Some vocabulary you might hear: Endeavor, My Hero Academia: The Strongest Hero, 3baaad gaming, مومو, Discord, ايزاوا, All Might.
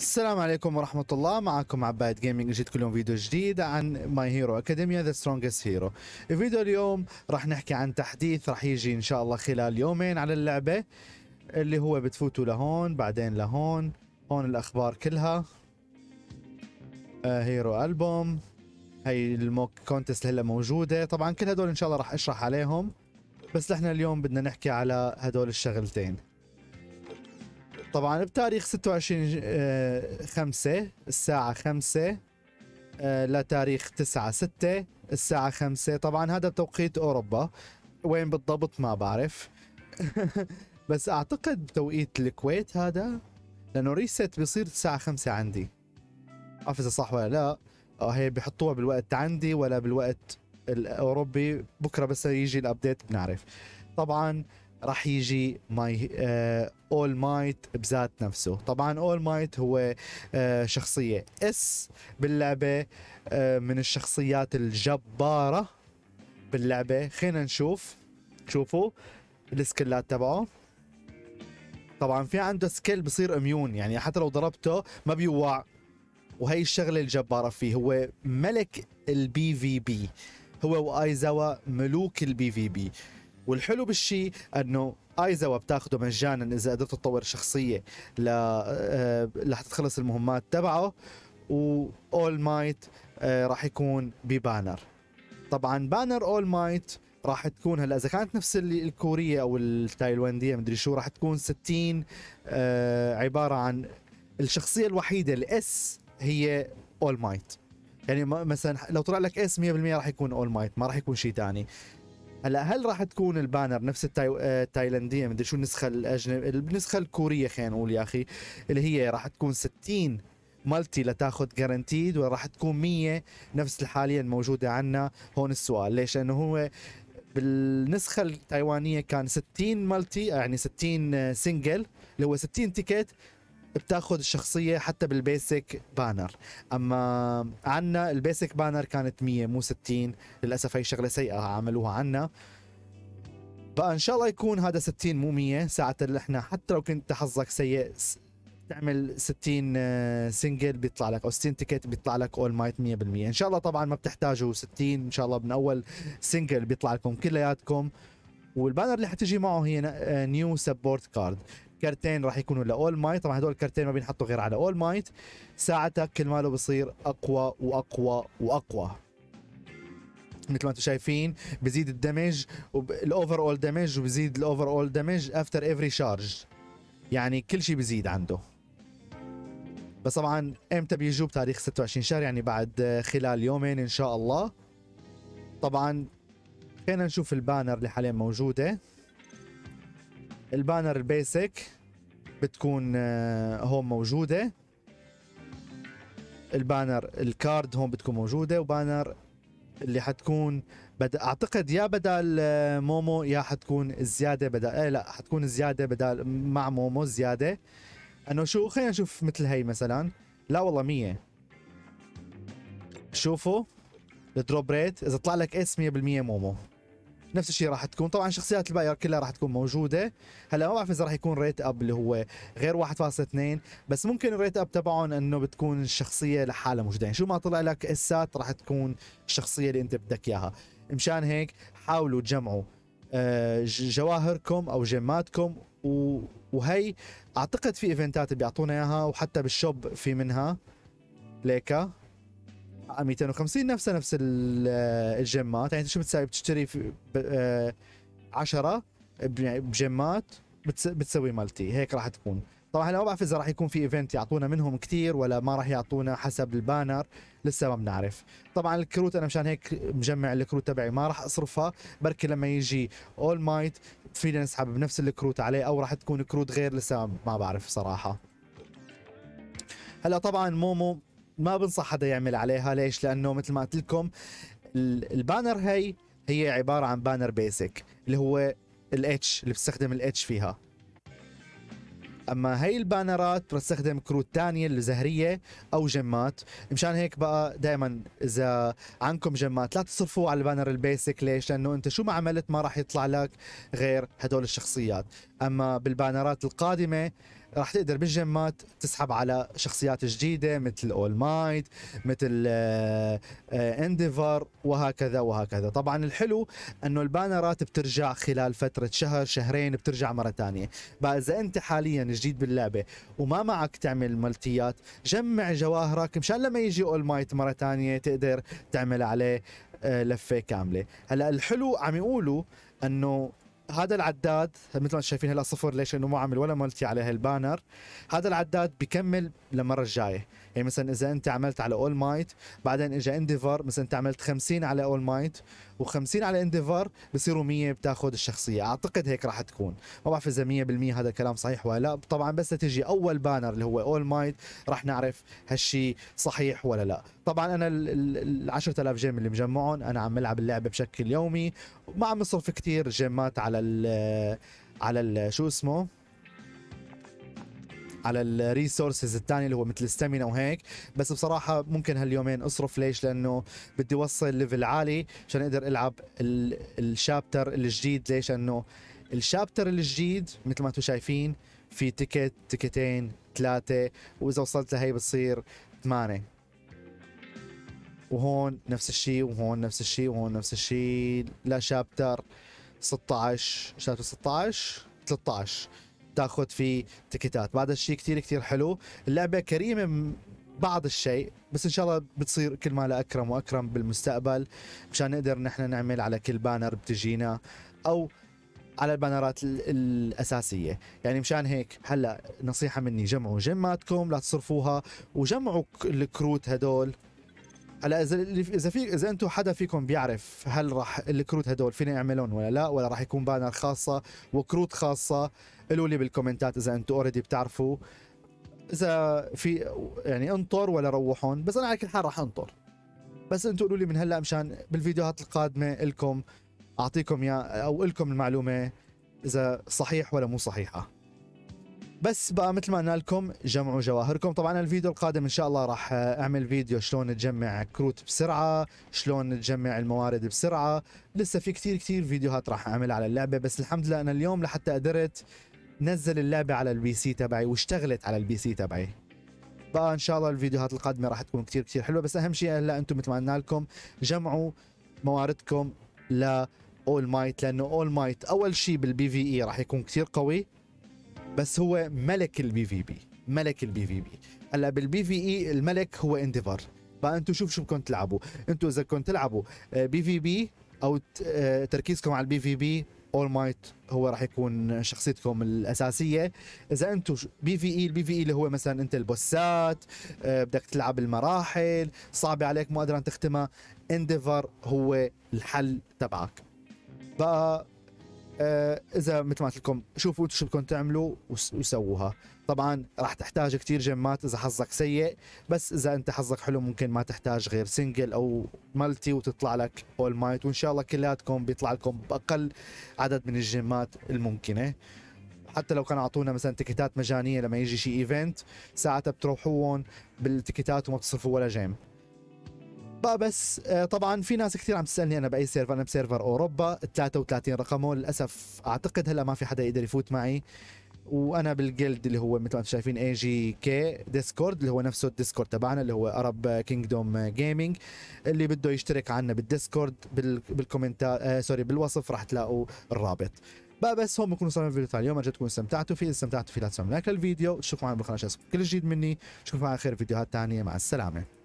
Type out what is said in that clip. السلام عليكم ورحمة الله. معكم 3baaad gaming. جيت كل يوم فيديو جديد عن My Hero Academia The Strongest Hero. الفيديو اليوم رح نحكي عن تحديث رح يجي إن شاء الله خلال يومين على اللعبة، اللي هو بتفوتوا لهون بعدين لهون. هون الأخبار كلها، هيرو ألبوم، هي الموك كونتست هلا موجودة. طبعا كل هدول إن شاء الله رح أشرح عليهم، بس نحن اليوم بدنا نحكي على هدول الشغلتين. طبعا بتاريخ 26/5 الساعة 5 لتاريخ 9/6 الساعة 5. طبعا هذا بتوقيت أوروبا، وين بالضبط ما بعرف بس أعتقد توقيت الكويت هذا، لأنه ريست بيصير الساعة 5 عندي. عارف إذا صح ولا لا. هي بحطوها بالوقت عندي ولا بالوقت الأوروبي. بكرة بس يجي الأبديت بنعرف. طبعا راح يجي ماي اول مايت بذات نفسه. طبعا اول مايت هو شخصية اس باللعبة، من الشخصيات الجبارة باللعبة. خلينا شوفوا السكيلات تبعه. طبعا في عنده سكيل بصير اميون، يعني حتى لو ضربته ما بيوقع، وهي الشغلة الجبارة فيه. هو ملك البي في بي، هو وايزاوا ملوك البي في بي. والحلو بالشيء انه ايزاوا بتاخده مجانا اذا قدرت تطور شخصيه لحتى تخلص المهمات تبعه. واول مايت راح يكون ببانر. طبعا بانر اول مايت راح تكون هلا اذا كانت نفس الكوريه او التايلونديه مدري شو، راح تكون 60. عباره عن الشخصيه الوحيده الاس هي اول مايت، يعني مثلا لو طلع لك اس 100% راح يكون اول مايت، ما راح يكون شيء ثاني. هلا هل راح تكون البانر نفس التايلنديه مدري شو النسخه النسخه الكوريه، خلينا نقول يا اخي، اللي هي راح تكون 60 مالتي لتاخذ جارانتيد، ولا راح تكون 100 نفس الحاليه الموجوده عندنا؟ هون السؤال. ليش؟ لانه هو بالنسخه التايوانيه كان 60 مالتي، يعني 60 سنجل اللي هو 60 تيكت بتاخذ الشخصيه حتى بالبيسك بانر. اما عنا البيسك بانر كانت 100 مو 60. للاسف هي شغله سيئه عملوها عنا. بقى ان شاء الله يكون هذا 60 مو 100. ساعه اللي احنا حتى لو كنت حظك سيء تعمل 60 سنجل بيطلع لك، او 60 تيكت بيطلع لك اول مايت 100%. ان شاء الله طبعا ما بتحتاجوا 60، ان شاء الله من اول سنجل بيطلع لكم كلياتكم. والبانر اللي حتجي معه هي نيو سبورت كارد، كرتين راح يكونوا لاول مايت. طبعا هدول الكرتين ما بينحطوا غير على اول مايت. ساعتها كل ماله بصير اقوى واقوى واقوى، مثل ما انتم شايفين. بزيد الدمج والاوفر اول دمج، وبزيد الاوفر اول دمج افتر ايفري شارج، يعني كل شيء بزيد عنده. بس طبعا امتى بيجوا؟ بتاريخ 26/6، يعني بعد خلال يومين ان شاء الله. طبعا خلينا نشوف البانر اللي حاليا موجوده. البانر البيسك بتكون هون موجودة، البانر الكارد هون بتكون موجودة، وبانر اللي حتكون اعتقد يا بدل مومو، يا حتكون الزيادة بدل لا حتكون الزيادة بدل مع مومو الزيادة. انه شو، خلينا نشوف مثل هي مثلا. لا والله 100. شوفوا الدروب ريت، اذا طلع لك اس 100% مومو. نفس الشيء راح تكون. طبعا الشخصيات الباقيه كلها راح تكون موجوده. هلا ما بعرف اذا راح يكون ريت اب اللي هو غير 1.2، بس ممكن الريت اب تبعهم انه بتكون الشخصيه لحالها موجوده، يعني شو ما طلع لك اسات راح تكون الشخصيه اللي انت بدك اياها. مشان هيك حاولوا تجمعوا جواهركم او جيماتكم، وهي اعتقد في ايفنتات بيعطونا اياها، وحتى بالشوب في منها ليكا 250 نفس الجيمات. يعني انت شو بتساوي؟ بتشتري 10 بجيمات بتسوي مالتي، هيك راح تكون. طبعا انا ما بعرف اذا راح يكون في ايفنت يعطونا منهم كثير ولا ما راح يعطونا، حسب البانر لسه ما بنعرف. طبعا الكروت انا مشان هيك مجمع الكروت تبعي، ما راح اصرفها. بركي لما يجي اول مايت فينا نسحب بنفس الكروت عليه، او راح تكون كروت غير، لسه ما بعرف صراحه. هلا طبعا مومو ما بنصح حدا يعمل عليها. ليش؟ لانه مثل ما قلت لكم البانر هي عباره عن بانر بيسك، اللي هو الاتش اللي بتستخدم الاتش فيها. اما هي البانرات بتستخدم كروت ثانيه اللي زهريه او جمات. مشان هيك بقى دائما اذا عندكم جمات لا تصرفوا على البانر البيسك. ليش؟ لانه انت شو ما عملت ما راح يطلع لك غير هدول الشخصيات. اما بالبانرات القادمه راح تقدر بالجيمات تسحب على شخصيات جديده مثل اول مايت، مثل انديفر، وهكذا وهكذا. طبعا الحلو انه البانرات بترجع خلال فتره شهر شهرين، بترجع مره ثانيه. بقى اذا انت حاليا جديد باللعبه وما معك تعمل ملتيات، جمع جواهرك مشان لما يجي اول مايت مره ثانيه تقدر تعمل عليه لفه كامله. هلا الحلو عم يقولوا انه هذا العداد مثل ما شايفين هلا صفر، ليش؟ لانه ما عمل ولا ملتي على هالبانر. هذا العداد بكمل للمره الجايه، يعني مثلا اذا انت عملت على اول مايت، بعدين اجى انديفر، مثلا انت عملت 50 على اول مايت و50 على انديفر، بصيروا 100 بتاخذ الشخصيه. اعتقد هيك راح تكون، ما بعرف اذا 100% هذا الكلام صحيح ولا لا. طبعا بس تجي اول بانر اللي هو اول مايت راح نعرف هالشيء صحيح ولا لا. طبعا انا ال 10000 جيم اللي مجمعهم انا عم العب اللعبه بشكل يومي، ما عم اصرف كثير جيمات على ال شو اسمه، على الريسورسز الثانيه اللي هو مثل الستامينا وهيك. بس بصراحه ممكن هاليومين اصرف، ليش؟ لانه بدي اوصل ليفل عالي عشان اقدر العب الشابتر الجديد. ليش؟ لانه الشابتر الجديد مثل ما انتم شايفين في تيكت، تيكتين، 3، واذا وصلت لهي بتصير 8، وهون نفس الشيء، وهون نفس الشيء، وهون نفس الشيء. لا شابتر 16، شابتر 16، 13 تاخذ فيه تيكتات. بعد الشيء كثير كثير حلو، اللعبه كريمه بعض الشيء، بس ان شاء الله بتصير كل ما لا اكرم واكرم بالمستقبل، مشان نقدر نحن نعمل على كل بانر بتجينا او على البانرات الاساسيه. يعني مشان هيك هلا نصيحه مني، جمعوا جماتكم، لا تصرفوها، وجمعوا الكروت هدول. هلا اذا انتم حدا فيكم بيعرف هل راح الكروت هدول فينا يعملون ولا لا، ولا راح يكون بانر خاصه وكروت خاصه، قولوا لي بالكومنتات اذا انتم اوريدي بتعرفوا. اذا في يعني انطر ولا روحون، بس انا على كل حال راح انطر. بس انتم قولوا لي من هلا مشان بالفيديوهات القادمه لكم اعطيكم اياه، او لكم المعلومه اذا صحيح ولا مو صحيحه. بس بقى مثل ما قلنا لكم، جمعوا جواهركم. طبعا الفيديو القادم ان شاء الله راح اعمل فيديو شلون نجمع كروت بسرعه، شلون نجمع الموارد بسرعه. لسه في كثير كثير فيديوهات راح اعملها على اللعبه. بس الحمد لله انا اليوم لحتى قدرت نزل اللعبه على البي سي تبعي، واشتغلت على البي سي تبعي. بقى ان شاء الله الفيديوهات القادمه راح تكون كثير كثير حلوه. بس اهم شيء هلا انتم مثل ما قلنا لكم، جمعوا مواردكم لاول مايت، لانه اول مايت اول شيء بالبي في اي راح يكون كثير قوي، بس هو ملك البي في بي، ملك البي في بي. هلا بالبي في اي الملك هو انديفر. بقى انتم شوف شو بدكم تلعبوا، انتم اذا كنتوا تلعبوا بي في بي او تركيزكم على البي في بي، اول مايت هو راح يكون شخصيتكم الاساسيه. اذا انتم بي في اي، البي في اي اللي هو مثلا انت البوسات، بدك تلعب المراحل صعبه عليك ما قادران تختمها، انديفر هو الحل تبعك. بقى اذا مثل ما قلت لكم، شوفوا شو بدكم تعملوا وسووها. طبعا راح تحتاج كثير جيمات اذا حظك سيء، بس اذا انت حظك حلو ممكن ما تحتاج غير سنجل او مالتي وتطلع لك اول مايت، وان شاء الله كلياتكم بيطلع لكم باقل عدد من الجيمات الممكنه. حتى لو كانوا اعطونا مثلا تيكتات مجانيه لما يجي شيء ايفنت، ساعتها بتروحون بالتيكتات وما بتصرفوا ولا جيم. بقى بس طبعا في ناس كثير عم تسالني انا باي سيرفر، انا بسيرفر اوروبا 33 رقمه. للاسف اعتقد هلا ما في حدا يقدر يفوت معي، وانا بالجلد اللي هو مثل ما انتم شايفين اي جي كي ديسكورد، اللي هو نفسه الديسكورد تبعنا اللي هو ارب كينجدوم جيمنج. اللي بده يشترك عنا بالديسكورد بالكومنتات سوري بالوصف راح تلاقوا الرابط. بقى بس هم بكون وصلنا الفيديو تاع اليوم، ارجو تكونوا استمتعتوا فيه. لا تنسوا لايك للفيديو، شوفوا معنا بالقناه كل جديد مني، شوفوا معنا خير فيديوهات ثانيه. مع السلامه.